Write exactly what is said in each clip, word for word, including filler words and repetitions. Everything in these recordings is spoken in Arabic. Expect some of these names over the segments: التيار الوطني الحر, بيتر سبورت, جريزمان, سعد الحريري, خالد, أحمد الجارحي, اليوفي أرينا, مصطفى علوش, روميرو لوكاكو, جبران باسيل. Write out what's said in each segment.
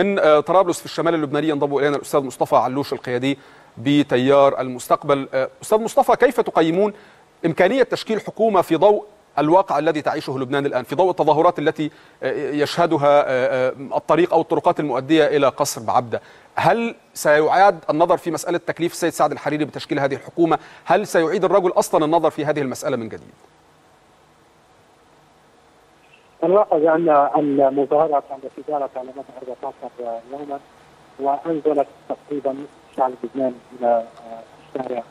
من طرابلس في الشمال اللبناني ينضم إلينا الأستاذ مصطفى علوش القيادي بتيار المستقبل. أستاذ مصطفى، كيف تقيمون إمكانية تشكيل حكومة في ضوء الواقع الذي تعيشه لبنان الآن، في ضوء التظاهرات التي يشهدها الطريق أو الطرقات المؤدية إلى قصر بعبدة؟ هل سيعاد النظر في مسألة تكليف السيد سعد الحريري بتشكيل هذه الحكومة؟ هل سيعيد الرجل أصلا النظر في هذه المسألة من جديد؟ نلاحظ أن المظاهرات التي دارت على مدى أربعة عشر يوما وأنزلت تقريبا شعب لبنان إلى الشارع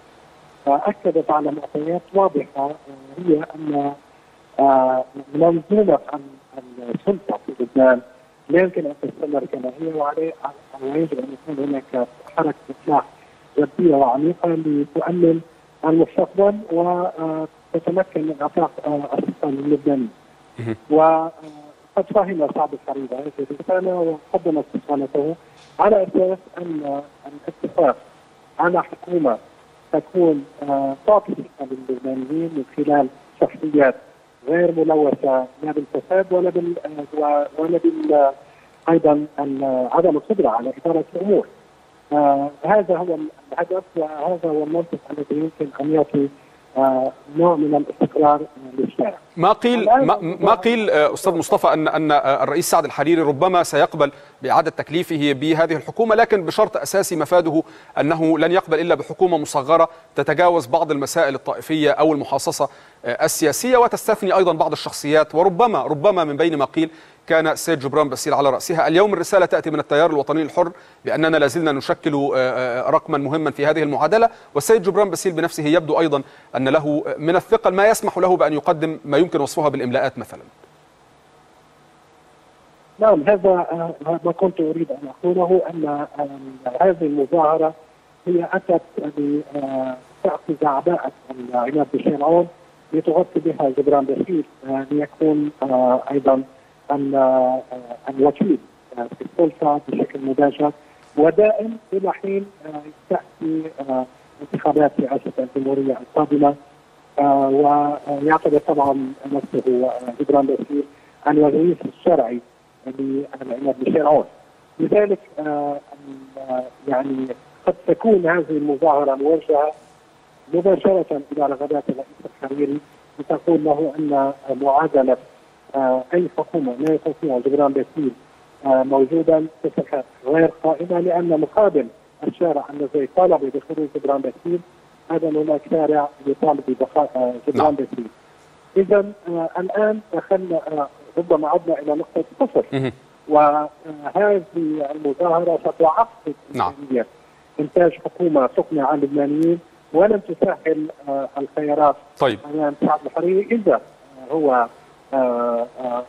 أكدت على معطيات واضحة هي أن منظومة السلطة في لبنان لا يمكن أن تستمر كما هي، وعليه ويجب أن يكون هناك حركة إصلاح جدية وعميقة لتؤمن المستقبل وتتمكن من إعطاء السلطة اللبنانية. وقد فهم سعد الحريري هذه الرسالة وقدم استقالته على أساس أن الاتفاق على حكومة تكون تعطي ثقة للبنانيين من خلال شخصيات غير ملوثة لا بالفساد ولا بال ولا بال أيضا عدم القدرة على إدارة الأمور. هذا هو الهدف وهذا هو المنطق الذي يمكن أن يعطي نوع من الاستقرار للشارع. ما قيل ما, ما قيل أستاذ مصطفى أن أن الرئيس سعد الحريري ربما سيقبل بإعادة تكليفه بهذه الحكومة، لكن بشرط أساسي مفاده أنه لن يقبل إلا بحكومة مصغرة تتجاوز بعض المسائل الطائفية أو المحاصصة السياسية وتستثني أيضا بعض الشخصيات، وربما ربما من بين ما قيل كان السيد جبران باسيل على رأسها. اليوم الرسالة تأتي من التيار الوطني الحر بأننا لازلنا نشكل رقما مهما في هذه المعادلة، والسيد جبران باسيل بنفسه يبدو أيضا أن له من الثقل ما يسمح له بأن يقدم ما يمكن وصفها بالإملاءات مثلا. نعم، هذا ما كنت أريد أن أقوله، أن هذه المظاهرة هي أتت لتعطي أعباء عماد بشير عون لتغطي بها جبران باسيل ليكون أيضا الوكيل في السلطة بشكل مباشر ودائم إلى حين تأتي انتخابات رئاسة الجمهورية القادمة، ويعتبر طبعا نفسه جبران باسيل الوزير الشرعي لعماد بشير عون. لذلك يعني قد تكون هذه المظاهرة موجهة مباشرة إلى رغبات الرئيس الحريري لتقول له أن معادلة أي حكومة لا يكون فيها جبران باسيل موجودا تصبح غير قائمة، لأن مقابل الشارع الذي طالب بخروج جبران باسيل هذا هناك شارع يطالب ببقاء جبران باسيل. إذا الآن دخلنا ربما عدنا إلى نقطة صفر، وهذه المظاهرة ستعقد إمكانية إنتاج حكومة تقنع اللبنانيين ولم تسهل الخيارات طيب أمام سعد الحريري إذا هو آآ آآ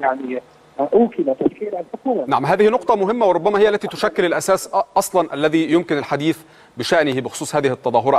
يعني أوكل تشكيل الحكومة. نعم، هذه نقطة مهمة وربما هي التي تشكل الأساس أصلا الذي يمكن الحديث بشأنه بخصوص هذه التظاهرة.